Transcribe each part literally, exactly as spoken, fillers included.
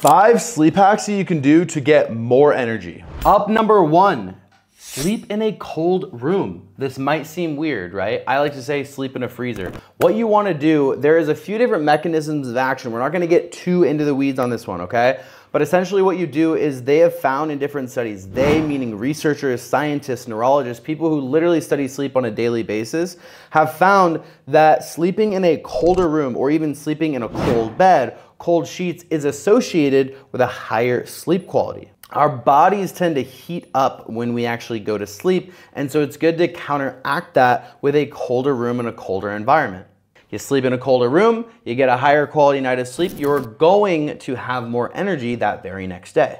Five sleep hacks that you can do to get more energy. Up number one, sleep in a cold room. This might seem weird, right? I like to say sleep in a freezer. What you wanna do, there is a few different mechanisms of action. We're not gonna get too into the weeds on this one, okay? But essentially what you do is they have found in different studies, they meaning researchers, scientists, neurologists, people who literally study sleep on a daily basis, have found that sleeping in a colder room or even sleeping in a cold bed, cold sheets, is associated with a higher sleep quality. Our bodies tend to heat up when we actually go to sleep, and so it's good to counteract that with a colder room and a colder environment. You sleep in a colder room, you get a higher quality night of sleep, you're going to have more energy that very next day.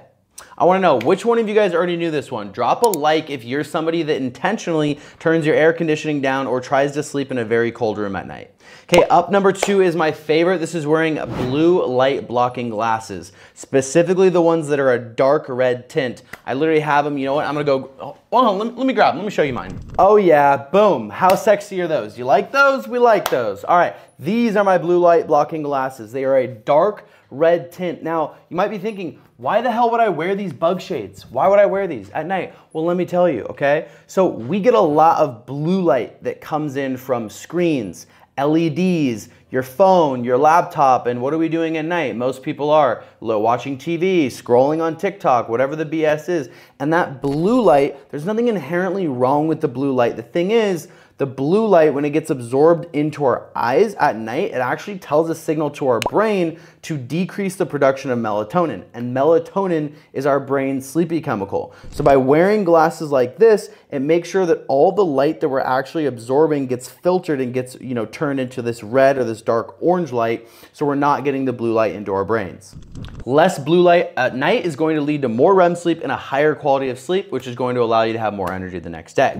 I wanna know, which one of you guys already knew this one? Drop a like if you're somebody that intentionally turns your air conditioning down or tries to sleep in a very cold room at night. Okay, up number two is my favorite. This is wearing blue light blocking glasses, specifically the ones that are a dark red tint. I literally have them, you know what? I'm gonna go, oh, hold on, let me, let me grab them, let me show you mine. Oh yeah, boom, how sexy are those? You like those? We like those. All right, these are my blue light blocking glasses. They are a dark red tint. Now, you might be thinking, why the hell would I wear these bug shades? Why would I wear these at night? Well, let me tell you, okay? So we get a lot of blue light that comes in from screens, L E Ds, your phone, your laptop, and what are we doing at night? Most people are watching T V, scrolling on TikTok, whatever the B S is. And that blue light, there's nothing inherently wrong with the blue light. The thing is, the blue light, when it gets absorbed into our eyes at night, it actually tells a signal to our brain to decrease the production of melatonin. And melatonin is our brain's sleepy chemical. So by wearing glasses like this, it makes sure that all the light that we're actually absorbing gets filtered and gets, you know, turned into this red or this dark orange light, so we're not getting the blue light into our brains. Less blue light at night is going to lead to more R E M sleep and a higher quality of sleep, which is going to allow you to have more energy the next day.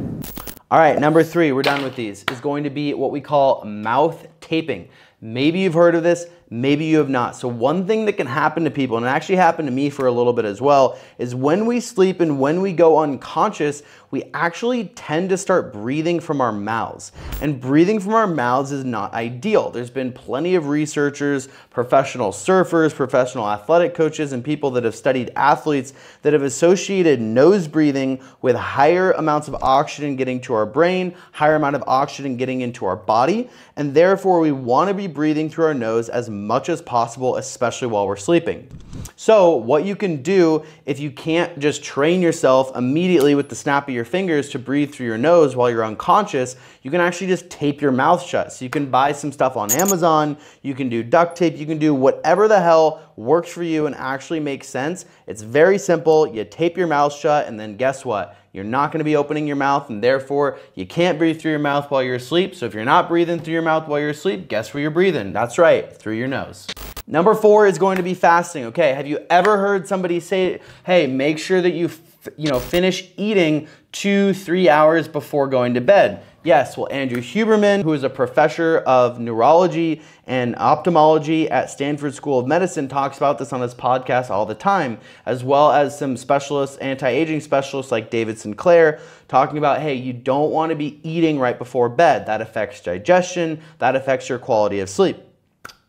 All right, number three, we're done with these, is going to be what we call mouth taping. Maybe you've heard of this, maybe you have not. So one thing that can happen to people, and it actually happened to me for a little bit as well, is when we sleep and when we go unconscious, we actually tend to start breathing from our mouths. And breathing from our mouths is not ideal. There's been plenty of researchers, professional surfers, professional athletic coaches, and people that have studied athletes that have associated nose breathing with higher amounts of oxygen getting to our brain, higher amount of oxygen getting into our body, and therefore we want to be breathing through our nose as much as possible, especially while we're sleeping. So what you can do, if you can't just train yourself immediately with the snap of your fingers to breathe through your nose while you're unconscious, you can actually just tape your mouth shut. So you can buy some stuff on Amazon, you can do duct tape, you can do whatever the hell works for you and actually makes sense. It's very simple. You tape your mouth shut, and then guess what? You're not gonna be opening your mouth, and therefore you can't breathe through your mouth while you're asleep. So if you're not breathing through your mouth while you're asleep, guess where you're breathing? That's right, through your nose. Number four is going to be fasting. Okay, have you ever heard somebody say, hey, make sure that you you know, finish eating two, three hours before going to bed? Yes, well, Andrew Huberman, who is a professor of neurology and ophthalmology at Stanford School of Medicine, talks about this on his podcast all the time, as well as some specialists, anti-aging specialists like David Sinclair, talking about, hey, you don't want to be eating right before bed. That affects digestion, that affects your quality of sleep.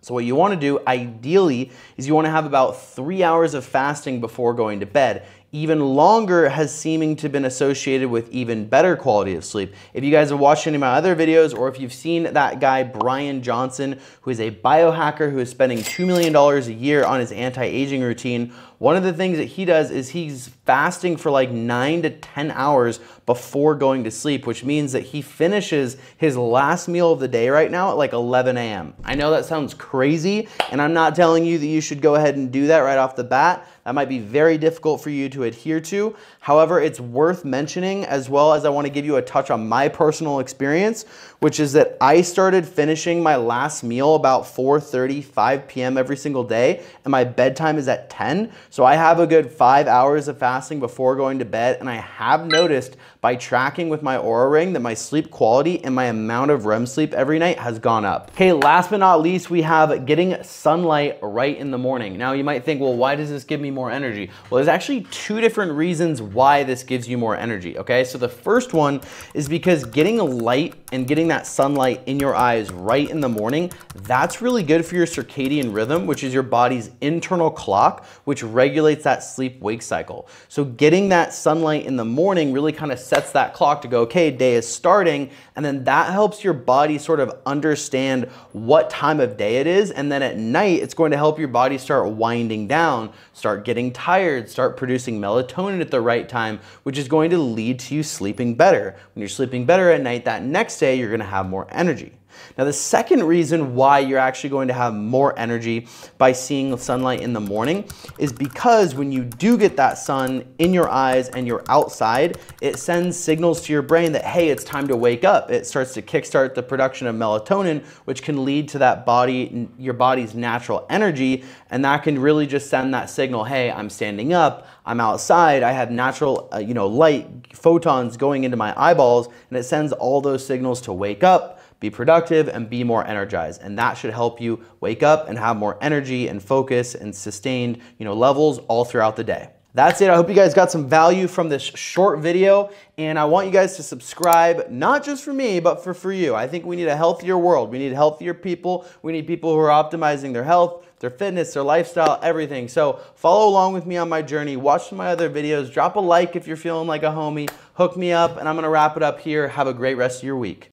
So what you want to do, ideally, is you want to have about three hours of fasting before going to bed. Even longer has seeming to been associated with even better quality of sleep. If you guys have watched any of my other videos, or if you've seen that guy, Brian Johnson, who is a biohacker who is spending two million dollars a year on his anti-aging routine, one of the things that he does is he's fasting for like nine to ten hours before going to sleep, which means that he finishes his last meal of the day right now at like eleven a m I know that sounds crazy, and I'm not telling you that you should go ahead and do that right off the bat. That might be very difficult for you to adhere to. However, it's worth mentioning, as well as I want to give you a touch on my personal experience, which is that I started finishing my last meal about four thirty, five p m every single day, and my bedtime is at ten. So I have a good five hours of fasting before going to bed, and I have noticed by tracking with my Oura Ring that my sleep quality and my amount of R E M sleep every night has gone up. Okay, last but not least, we have getting sunlight right in the morning. Now you might think, well, why does this give me more energy? Well, there's actually two two different reasons why this gives you more energy, okay? So the first one is because getting a light and getting that sunlight in your eyes right in the morning, that's really good for your circadian rhythm, which is your body's internal clock, which regulates that sleep-wake cycle. So getting that sunlight in the morning really kind of sets that clock to go, okay, day is starting, and then that helps your body sort of understand what time of day it is, and then at night, it's going to help your body start winding down, start getting tired, start producing melatonin at the right time, which is going to lead to you sleeping better. When you're sleeping better at night, that next day you're gonna have more energy. Now, the second reason why you're actually going to have more energy by seeing sunlight in the morning is because when you do get that sun in your eyes and you're outside, it sends signals to your brain that, hey, it's time to wake up. It starts to kickstart the production of melatonin, which can lead to that body, your body's natural energy, and that can really just send that signal, hey, I'm standing up, I'm outside, I have natural uh, you know, light photons going into my eyeballs, and it sends all those signals to wake up, be productive, and be more energized. And that should help you wake up and have more energy and focus and sustained, you know, levels all throughout the day. That's it. I hope you guys got some value from this short video, and I want you guys to subscribe, not just for me, but for, for you. I think we need a healthier world. We need healthier people. We need people who are optimizing their health, their fitness, their lifestyle, everything. So follow along with me on my journey. Watch some of my other videos. Drop a like if you're feeling like a homie. Hook me up, and I'm going to wrap it up here. Have a great rest of your week.